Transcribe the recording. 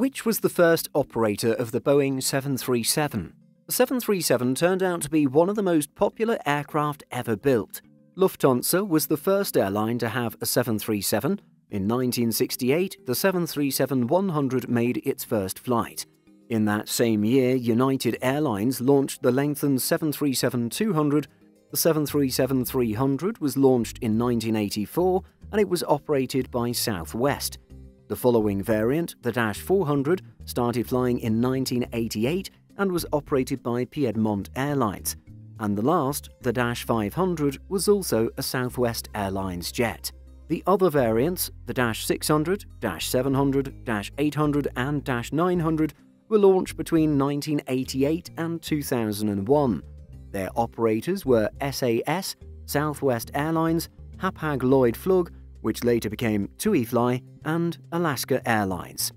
Which was the first operator of the Boeing 737? The 737 turned out to be one of the most popular aircraft ever built. Lufthansa was the first airline to have a 737. In 1968, the 737-100 made its first flight. In that same year, United Airlines launched the lengthened 737-200. The 737-300 was launched in 1984 and it was operated by Southwest. The following variant, the Dash 400, started flying in 1988 and was operated by Piedmont Airlines. And the last, the Dash 500, was also a Southwest Airlines jet. The other variants, the Dash 600, Dash 700, Dash 800 and Dash 900, were launched between 1988 and 2001. Their operators were SAS, Southwest Airlines, Hapag-Lloyd-Flug, which later became TUI Fly, and Alaska Airlines.